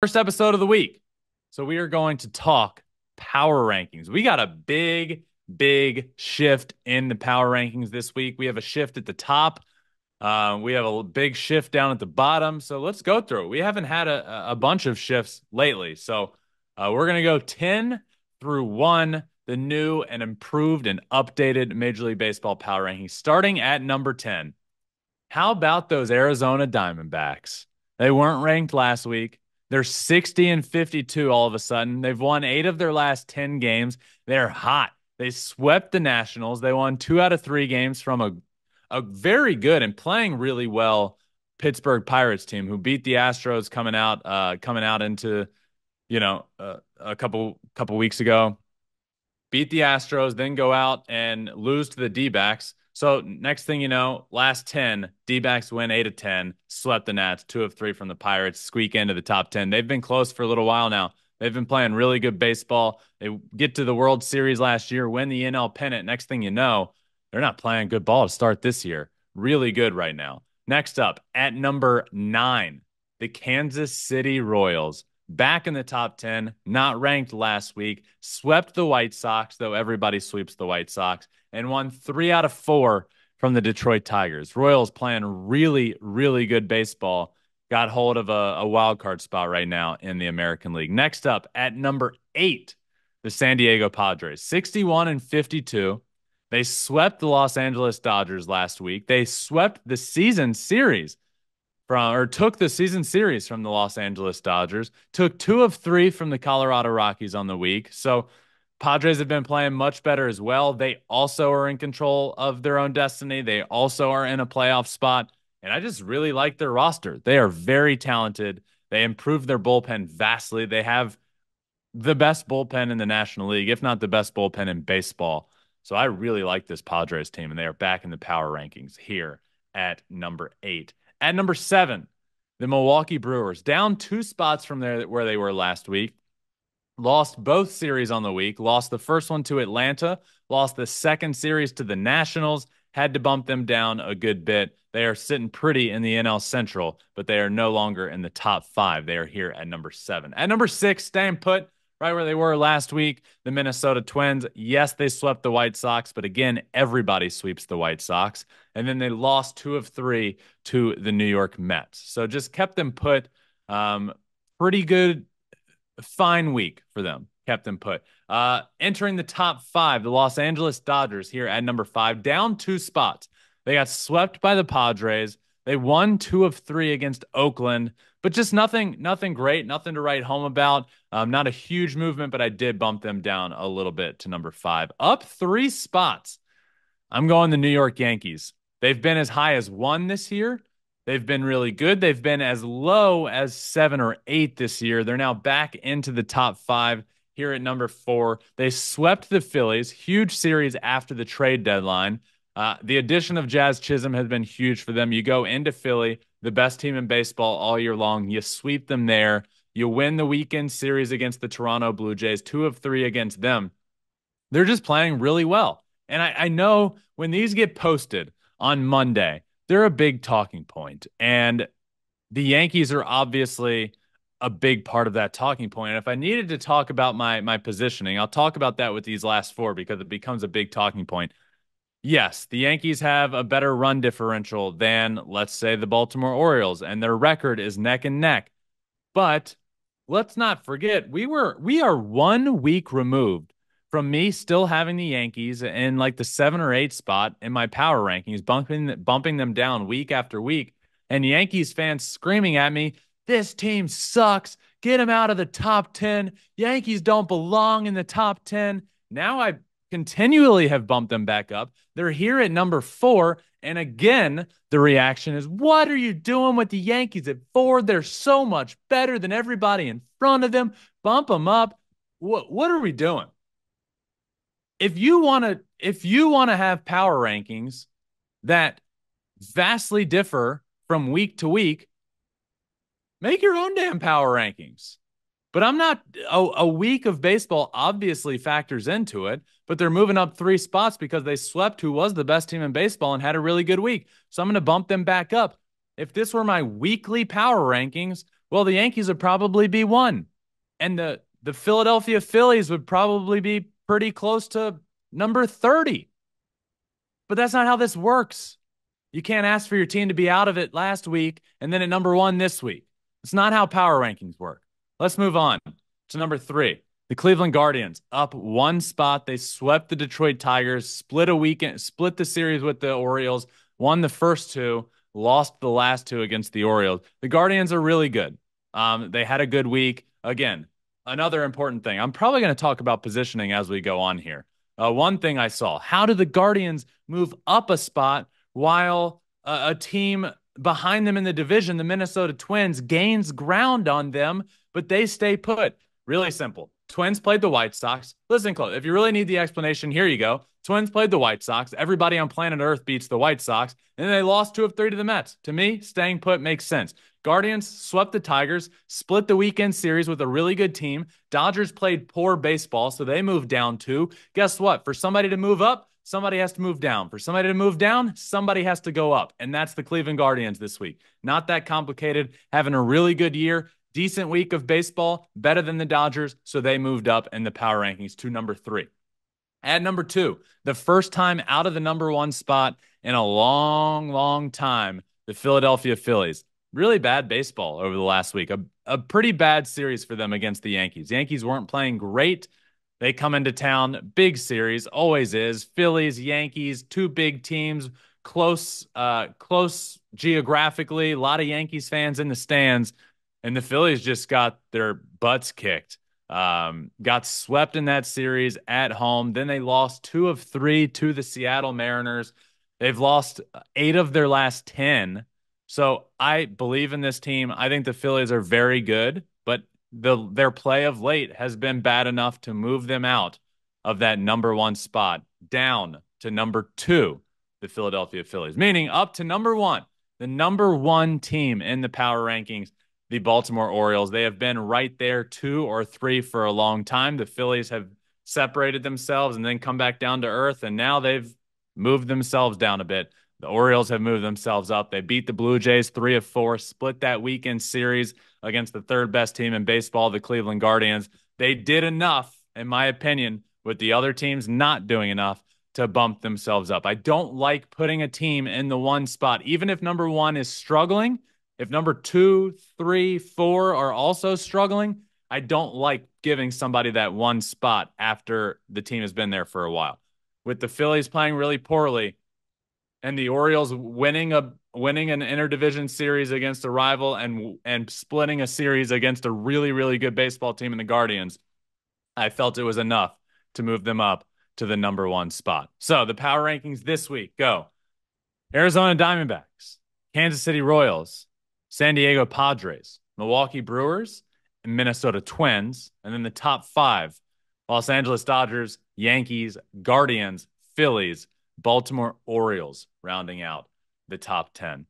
First episode of the week. So we are going to talk power rankings. We got a big shift in the power rankings this week. We have a shift at the top. We have a big shift down at the bottom. So let's go through it. We haven't had a bunch of shifts lately. So we're going to go 10 through 1, the new and improved and updated Major League Baseball power rankings. Starting at number 10. How about those Arizona Diamondbacks? They weren't ranked last week. They're 60-52 all of a sudden. They've won 8 of their last 10 games. They're hot. They swept the Nationals. They won 2 out of 3 games from a very good and playing really well Pittsburgh Pirates team who beat the Astros coming out into, a couple weeks ago. Beat the Astros, then go out and lose to the D-backs. So next thing you know, last 10, D-backs win 8 of 10, swept the Nats, 2 of 3 from the Pirates, squeak into the top 10. They've been close for a little while now. They've been playing really good baseball. They get to the World Series last year, win the NL pennant. Next thing you know, they're not playing good ball to start this year. Really good right now. Next up, at number 9, the Kansas City Royals. Back in the top 10, not ranked last week, swept the White Sox, though everybody sweeps the White Sox, and won 3 out of 4 from the Detroit Tigers. Royals playing really good baseball. Got hold of a wild card spot right now in the American League. Next up, at number 8, the San Diego Padres. 61-52. They swept the Los Angeles Dodgers last week. They swept the season series took the season series from the Los Angeles Dodgers. Took 2 of 3 from the Colorado Rockies on the week. So Padres have been playing much better as well. They also are in control of their own destiny. They also are in a playoff spot. And I just really like their roster. They are very talented. They improved their bullpen vastly. They have the best bullpen in the National League, if not the best bullpen in baseball. So I really like this Padres team, and they are back in the power rankings here at number 8. At number 7, the Milwaukee Brewers, down 2 spots from where they were last week. Lost both series on the week. Lost the first one to Atlanta. Lost the second series to the Nationals. Had to bump them down a good bit. They are sitting pretty in the NL Central, but they are no longer in the top 5. They are here at number 7. At number 6, staying put right where they were last week, the Minnesota Twins. Yes, they swept the White Sox, but again, everybody sweeps the White Sox. And then they lost 2 of 3 to the New York Mets. So just kept them put. Pretty good. Fine week for them. Kept them put. Entering the top 5, the Los Angeles Dodgers here at number 5, down 2 spots. They got swept by the Padres. They won 2 of 3 against Oakland, but just nothing great, nothing to write home about. Not a huge movement, but I did bump them down a little bit to number 5. Up 3 spots. I'm going the New York Yankees. They've been as high as 1 this year. They've been really good. They've been as low as 7 or 8 this year. They're now back into the top 5 here at number 4. They swept the Phillies, huge series after the trade deadline. The addition of Jazz Chisholm has been huge for them. You go into Philly, the best team in baseball all year long. You sweep them there. You win the weekend series against the Toronto Blue Jays, 2 of 3 against them. They're just playing really well. And I know when these get posted on Monday, they're a big talking point, and the Yankees are obviously a big part of that talking point. And if I needed to talk about my positioning, I'll talk about that with these last 4 because it becomes a big talking point. Yes, the Yankees have a better run differential than, let's say, the Baltimore Orioles, and their record is neck and neck. But let's not forget, we are 1 week removed from me still having the Yankees in like the 7 or 8 spot in my power rankings, bumping them down week after week, and Yankees fans screaming at me, this team sucks, get them out of the top 10, Yankees don't belong in the top 10. Now I continually have bumped them back up. They're here at number 4, and again, the reaction is, what are you doing with the Yankees at 4? They're so much better than everybody in front of them. Bump them up. What are we doing? If you want to have power rankings that vastly differ from week to week, make your own damn power rankings. But I'm not a week of baseball obviously factors into it, but they're moving up 3 spots because they swept who was the best team in baseball and had a really good week. So I'm going to bump them back up. If this were my weekly power rankings, Well, the Yankees would probably be one. And the Philadelphia Phillies would probably be pretty close to number 30. But that's not how this works. You can't ask for your team to be out of it last week and then at number one this week. It's not how power rankings work. Let's move on to number 3. The Cleveland Guardians up one spot. They swept the Detroit Tigers, split the series with the Orioles, won the first 2, lost the last 2 against the Orioles. The Guardians are really good. They had a good week. Again, another important thing. I'm probably going to talk about positioning as we go on here. One thing I saw, how do the Guardians move up a spot while a team behind them in the division, the Minnesota Twins, gains ground on them, but they stay put? Really simple. Twins played the White Sox. Listen close. If you really need the explanation, here you go. Twins played the White Sox. Everybody on planet Earth beats the White Sox, and they lost 2 of 3 to the Mets. To me, staying put makes sense. Guardians swept the Tigers, split the weekend series with a really good team. Dodgers played poor baseball, so they moved down 2. Guess what? For somebody to move up, somebody has to move down. For somebody to move down, somebody has to go up, and that's the Cleveland Guardians this week. Not that complicated. Having a really good year. Decent week of baseball, better than the Dodgers, so they moved up in the power rankings to number 3. At number 2, the first time out of the number 1 spot in a long, long time, the Philadelphia Phillies. Really bad baseball over the last week. A pretty bad series for them against the Yankees. Yankees weren't playing great. They come into town, big series, always is. Phillies, Yankees, 2 big teams, close geographically. A lot of Yankees fans in the stands. And the Phillies just got their butts kicked, got swept in that series at home. Then they lost 2 of 3 to the Seattle Mariners. They've lost 8 of their last 10. So I believe in this team. I think the Phillies are very good, but their play of late has been bad enough to move them out of that number 1 spot down to number 2, the Philadelphia Phillies, meaning up to number 1, the number 1 team in the power rankings. The Baltimore Orioles, they have been right there 2 or 3 for a long time. The Phillies have separated themselves and then come back down to earth, and now they've moved themselves down a bit. The Orioles have moved themselves up. They beat the Blue Jays 3 of 4, split that weekend series against the third-best team in baseball, the Cleveland Guardians. They did enough, in my opinion, with the other teams not doing enough to bump themselves up. I don't like putting a team in the 1 spot, even if number 1 is struggling. If number 2, 3, 4 are also struggling, I don't like giving somebody that 1 spot after the team has been there for a while. With the Phillies playing really poorly and the Orioles winning an interdivision series against a rival and splitting a series against a really, really good baseball team in the Guardians, I felt it was enough to move them up to the number 1 spot. So the power rankings this week go: Arizona Diamondbacks, Kansas City Royals, San Diego Padres, Milwaukee Brewers, and Minnesota Twins. And then the top 5, Los Angeles Dodgers, Yankees, Guardians, Phillies, Baltimore Orioles, rounding out the top 10.